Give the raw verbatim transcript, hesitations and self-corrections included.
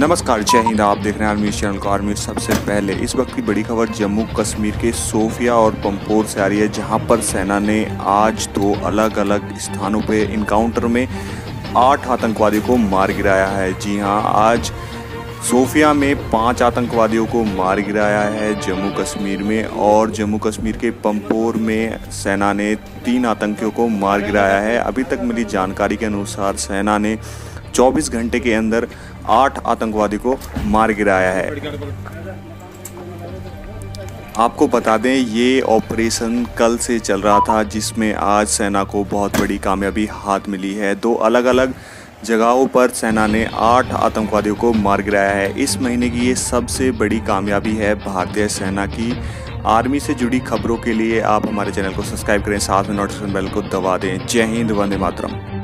नमस्कार, जय हिंद। आप देख रहे हैं आर्मी चैनल को। आर्मी सबसे पहले इस वक्त की बड़ी खबर जम्मू कश्मीर के शोपियां और पंपोर से आ रही है, जहां पर सेना ने आज दो अलग अलग स्थानों पे इनकाउंटर में आठ आतंकवादियों को मार गिराया है। जी हां, आज शोपियां में पांच आतंकवादियों को मार गिराया है जम्मू कश्मीर में, और जम्मू कश्मीर के पंपोर में सेना ने तीन आतंकियों को मार गिराया है। अभी तक मिली जानकारी के अनुसार सेना ने चौबीस घंटे के अंदर आठ आतंकवादी को मार गिराया है। आपको बता दें, ये ऑपरेशन कल से चल रहा था, जिसमें आज सेना को बहुत बड़ी कामयाबी हाथ मिली है। दो अलग अलग जगहों पर सेना ने आठ आतंकवादियों को मार गिराया है। इस महीने की ये सबसे बड़ी कामयाबी है भारतीय सेना की। आर्मी से जुड़ी खबरों के लिए आप हमारे चैनल को सब्सक्राइब करें, साथ में नोटिफिकेशन बेल को दबा दें। जय हिंद, वंदे मातरम।